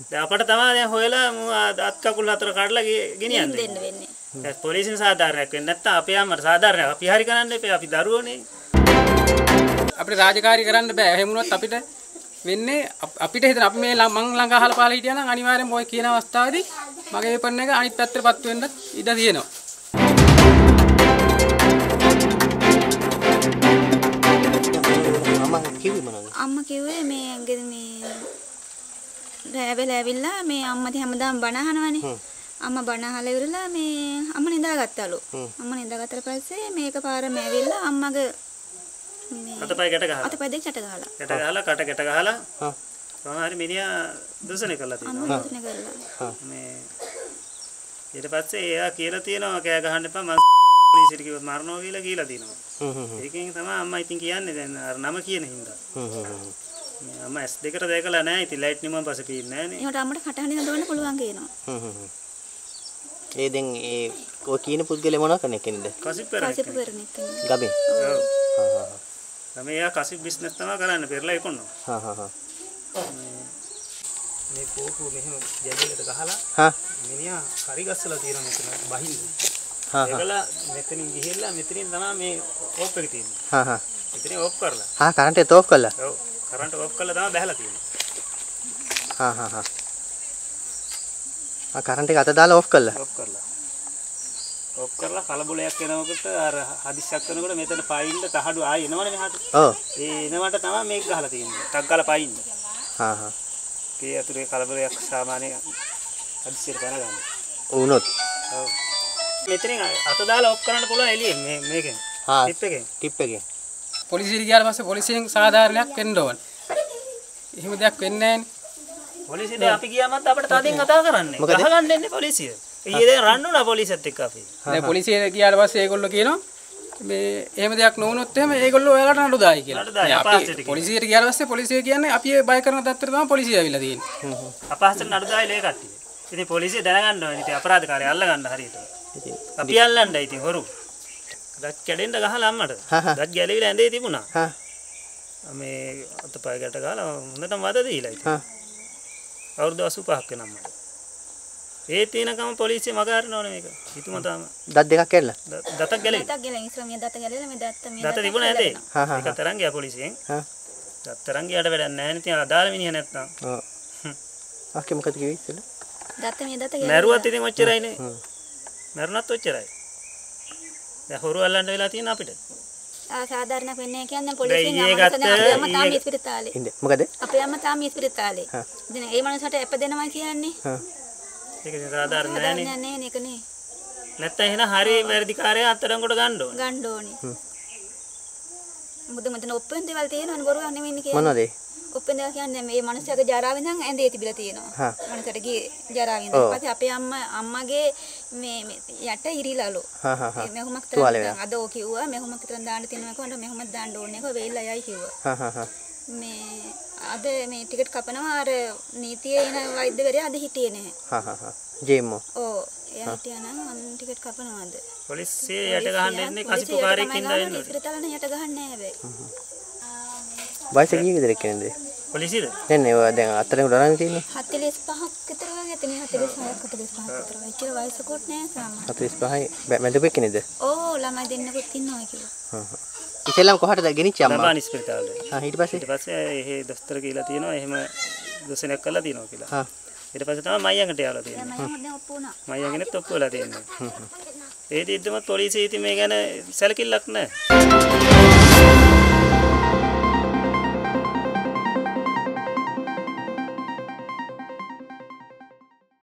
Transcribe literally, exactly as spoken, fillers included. අපට තමයි දැන් හොයලා අත් කකුල් හතර කඩලා ගෙනියන්න දෙන්න වෙන්නේ. දැන් පොලිසියෙන් සාධාරණයක් වෙන්නේ නැත්නම් අපේ ආමර සාධාරණයක් අපි හරි කරන්න එපේ අපි දරුවෝනේ. අපිට රාජකාරී කරන්න බෑ. එහෙම වුණොත් අපිට වෙන්නේ අපිට හිතන අපි මේ මං ළඟ අහලා පහලා හිටියා නම් අනිවාර්යෙන්ම ඔය කියන අවස්ථාවේදී මගේ වෙපන් එක අනිත් පැත්තටපත් වෙන්න ඉඩ තියෙනවා. අම්මා කිව්වේ මොනවද? අම්මා කිව්වේ මේ මේ රැවල ඇවිල්ලා මේ අම්මා දිහා හැමදාම බණ අහනවනේ. අම්මා බණ අහලා ඉවරලා මේ අම්මා නිදාගත්තලු. අම්මා නිදාගත්තට පස්සේ මේක පාරම ඇවිල්ලා අම්මගේ අතපය ගැට ගහලා අතපය දෙක ගැට ගහලා ගැට ගහලා කට ගැට ගහලා හා කොහොමhari මිනිහා දූෂණය කරලා තියෙනවා දූෂණය කරලා හා මේ ඊට පස්සේ එයා කියලා තියෙනවා කෑ ගහන්න එපා මම පොලිසියට කිව්ව මරනවා කියලා කියලා දිනවා හ්ම් හ්ම් ඒකෙන් තමයි අම්මා ඉතින් කියන්නේ දැන් අර නම කියන හින්දා හ්ම් හ්ම් මේ අම්මා S2ට දැකලා නැහැ ඉතින් ලයිට් නිමන් පස්සේ පීන්නේ නැහැ නේ ඒකට අම්මට කටහඬ නඳවන්න පුළුවන් කියනවා හ්ම් හ්ම් ඒ දැන් ඒ ඔය කියන පුද්ගලයා මොනවා කරන්නේ කෙනෙක්ද කසිප්පරණ කසිප්පරණෙක් ගබේ ඔව් හා හා Kami ya kasih bisnis sama karena berla ikon no. Hahaha. Ini kuku nih jadi kita kahala. Hah. Ini ya hari gas lah tiada macam bahil. Hahaha. Kalau metrin jihil lah metrin tanah me off pergi ini. Hahaha. Metrin off karla. Hah karena itu off karla. Oh karena itu off karla tanah bahil tiada. Hahaha. Ah karena itu kata dal off karla. Off karla. ඔක් කරලා කලබලයක් වෙනකොට අර හදිස්සියක් වෙනකොට මෙතන පයින්න තහඩු ආයෙ එනවනේ මෙහාට. ඔව්. ඒ එනවට තමයි මේක ගහලා තියෙන්නේ. ටක් ගාලා පයින්න. හා හා. ඒ අතුරේ කලබලයක් සාමාන්‍ය හදිස්සියට දැනගන්න. වුණොත්. ඔව්. මෙතනින් අත දාලා ඔක් කරන්න පුළුවන් එළියෙන් මේ මේකෙන්. හා. ටිප් එකෙන්. ටිප් එකෙන්. පොලිසියට ගියාට පස්සේ පොලිසියෙන් සාධාරණයක් වෙන්න ඕන. එහෙම දෙයක් වෙන්නේ නැහැ නේ. පොලිසියට අපි ගියාමත් අපිට තදින් කතා කරන්නේ. ගහගන්න එන්නේ පොලිසිය. Iya ranu na polisi itu kafe. Nah polisi yang kiar bahasa ekor lo keno, me, emang dia akun unut tuh, me ekor lo elat nado dahi keno. Polisi yang kiar bahasa polisi yang kian, apiye bayar karena daftar tuh polisi aja biladiin. Apa hasil nado dahi lekati? Ini polisi dengan nado ini, apa rada karya allah kan hari itu. Apiye allah nda itu horu. Dat kedenda kahal amat. Dat galeri lain deh itu puna. Ame atau payah kita kahal, mana tam wadah deh ilah itu. Orang dua supah ke nama. ඒ තේනකම පොලිසිය මග අරනවා නේ මේක. හිතුම තමයි. දත් දෙකක් කැඩලා. දතක් ගැලේ. දතක් ගැලේ. ඉස්සර මේ දත ගැලේලා මේ දත මේ දත තිබුණා ඇතේ. ඒක තරම් ගියා පොලිසියෙන්. හා. දත් තරම් ගියාට වැඩක් නැහැ නේ. ඉතින් අදාළ මිනිහ නැත්තම්. ඔව්. ආකේ මොකද කිව්වේ ඉතින්? දත මේ දත ගැලේ. මැරුවත් ඉතින් ඔච්චරයි නේ. හ්ම්. මැරුණත් ඔච්චරයි. දැන් හොරු අල්ලන්න වෙලා තියෙන අපිට. ආ සාධාරණක් වෙන්නේ කියන්නේ පොලිසියෙන් අමතන අම්මා තාම ඉස්පිරිතාලේ. ඉන්නේ. මොකද? අපේ අම්මා තාම ඉස්පිරිතාලේ. හා. ඉතින් ඒ මනුස්සයාට ඇපදෙනවා කියන්නේ. හා. ඒක සාධාරණ නෑනේ නෑ නෑ ඒක නේ නැත්තම් එහෙනම් හරි වැඩිකාරය අත්අඩංගුවට ගන්න ඕනේ ගන්න ඕනේ මොකද මතන ඔප්පෙන් දේවල් තියෙනවනේ බොරුවක් නෙමෙයිනේ කියන්නේ මොනවද ඔප්පෙන් දේවල් කියන්නේ මේ මනුස්සයාගේ ජරාවෙන් නම් ඇඳේ තිබිලා තියෙනවා මනුස්සයාට ගේ ජරාවෙන් ඊට පස්සේ අපේ අම්මා අම්මගේ මේ යට ඉරිලාලු හා හා හා මෙහෙමක් තරම් අද ඔය කිව්වා මෙහෙමක් තරම් දාන්න තියෙනවා කොහොමද මෙහෙමත් දාන්න ඕනේ කොහොම වෙයිලා යයි කිව්වා හා හා හා මේ අද මේ ටිකට් කපනවා අර නීතියේ එන වෛද්‍යවරයා අද හිටියේ නැහැ. හා හා හා. ජේම්මෝ. ඔව්. එයා හිටියා නම් මම ටිකට් කපනවා අද. පොලිසිය යට ගහන්න එන්නේ කසිපුකාරයෙක් ඉඳලා එන්නේ. ඉස්තරතලන යට ගහන්නේ නැහැ හැබැයි. වයස කීයකද දෙකෙන්ද? පොලිසියද? දැන් ඒ දැන් අතරේ ගණන් තියෙන්නේ. හතළිස් පහක් විතර වගේ තියෙනවා. හතළිස් හයක් හතළිස් පහක් විතර වගේ. වයස කොට නැහැ සාමාන්‍ය. හතළිස් පහයි මැදපෙක් කෙනෙක්ද? ඔව් ළමයි දෙන්නෙකුත් ඉන්නවා කියලා. හා හා. ඉතලම කොහටද ගෙනිච්චි අම්මා? ලබාන ඉස්පිරිතාලේ. හා ඊට පස්සේ ඊට පස්සේ එහෙ දොස්තර කියලා තියෙනවා එහෙම දොසනක් කරලා තියෙනවා කියලා. හා. ඊට පස්සේ තමයි මයියන්කට යාවලා තියෙන්නේ. මයියන් දැන් ඔප්පු වුණා. මයියන්ගෙනත් ඔප්පු වෙලා තියෙන්නේ. හ්ම් හ්ම්. ඒ දිද්දම පොලිසිය ඉතින් මේ ගැන සැලකිල්ලක් නැහැ.